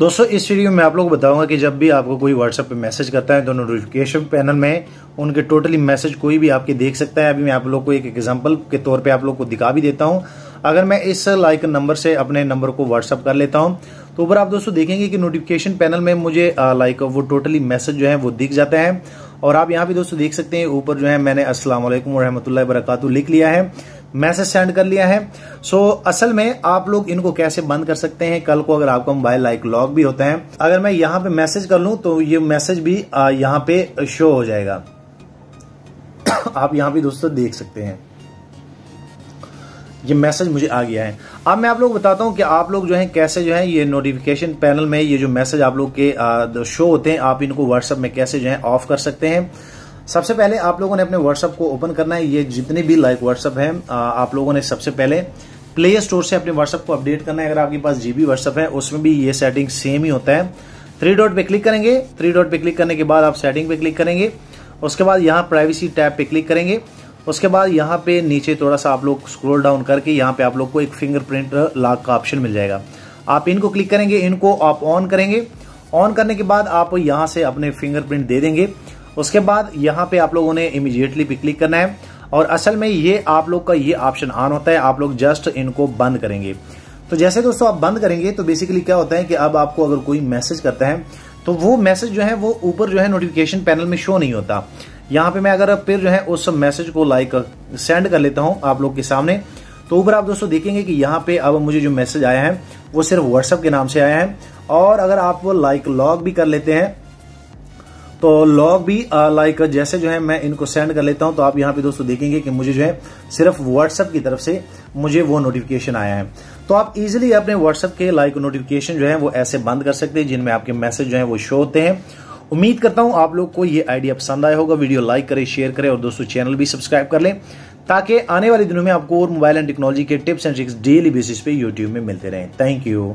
दोस्तों इस वीडियो में आप लोग बताऊंगा कि जब भी आपको कोई व्हाट्सएप पे मैसेज करता है तो नोटिफिकेशन पैनल में उनके टोटली मैसेज कोई भी आपके देख सकता है। अभी मैं आप लोग को एक एग्जांपल के तौर पे आप लोग को दिखा भी देता हूं। अगर मैं इस लाइक नंबर से अपने नंबर को व्हाट्सएप कर लेता हूं तो ऊपर आप दोस्तों देखेंगे कि नोटिफिकेशन पैनल में मुझे लाइक वो टोटली मैसेज जो है वो दिख जाता है। और आप यहाँ पे दोस्तों देख सकते हैं ऊपर जो है मैंने अस्सलाम वालेकुम व रहमतुल्लाहि व बरकातहू लिख लिया है, मैसेज सेंड कर लिया है। सो असल में आप लोग इनको कैसे बंद कर सकते हैं, कल को अगर आपका मोबाइल लाइक लॉक भी होता है, अगर मैं यहाँ पे मैसेज कर लूँ तो ये मैसेज भी यहाँ पे शो हो जाएगा। आप यहाँ पे दोस्तों देख सकते हैं ये मैसेज मुझे आ गया है। अब मैं आप लोग बताता हूँ कि आप लोग जो है कैसे जो है ये नोटिफिकेशन पैनल में ये जो मैसेज आप लोग के शो होते हैं आप इनको व्हाट्सएप में कैसे जो है ऑफ कर सकते हैं। सबसे पहले आप लोगों ने अपने व्हाट्सएप को ओपन करना है। ये जितने भी लाइक व्हाट्सएप है आप लोगों ने सबसे पहले प्ले स्टोर से अपने व्हाट्सएप को अपडेट करना है। अगर आपके पास जीबी व्हाट्सएप है उसमें भी ये सेटिंग सेम ही होता है। थ्री डॉट पे क्लिक करेंगे, थ्री डॉट पे क्लिक करने के बाद आप सेटिंग पे क्लिक करेंगे, उसके बाद यहाँ प्राइवेसी टैब पे क्लिक करेंगे, उसके बाद यहाँ पे नीचे थोड़ा सा आप लोग स्क्रोल डाउन करके यहाँ पे आप लोग को एक फिंगरप्रिंट लॉक का ऑप्शन मिल जाएगा। आप इनको क्लिक करेंगे, इनको आप ऑन करेंगे। ऑन करने के बाद आप यहाँ से अपने फिंगरप्रिंट दे देंगे। उसके बाद यहाँ पे आप लोगों ने इमीडिएटली पे क्लिक करना है। और असल में ये आप लोग का ये ऑप्शन ऑन होता है, आप लोग जस्ट इनको बंद करेंगे। तो जैसे दोस्तों आप बंद करेंगे तो बेसिकली क्या होता है कि अब आपको अगर कोई मैसेज करता है तो वो मैसेज जो है वो ऊपर जो है नोटिफिकेशन पैनल में शो नहीं होता। यहाँ पे मैं अगर फिर जो है उस मैसेज को लाइक सेंड कर लेता हूँ आप लोग के सामने तो ऊपर आप दोस्तों देखेंगे कि यहाँ पे अब मुझे जो मैसेज आया है वो सिर्फ व्हाट्सएप के नाम से आया है। और अगर आप वो लाइक लॉग भी कर लेते हैं तो लॉग भी लाइक जैसे जो है मैं इनको सेंड कर लेता हूं तो आप यहां पे दोस्तों देखेंगे कि मुझे जो है सिर्फ व्हाट्सएप की तरफ से मुझे वो नोटिफिकेशन आया है। तो आप इजीली अपने व्हाट्सएप के लाइक नोटिफिकेशन जो है वो ऐसे बंद कर सकते हैं जिनमें आपके मैसेज जो है वो शो होते हैं। उम्मीद करता हूं आप लोग को ये आइडिया पसंद आया होगा। वीडियो लाइक करें, शेयर करें और दोस्तों चैनल भी सब्सक्राइब कर लें ताकि आने वाले दिनों में आपको और मोबाइल एंड टेक्नोलॉजी के tips and tricks daily basis पे यूट्यूब में मिलते रहें। Thank you.